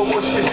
so much to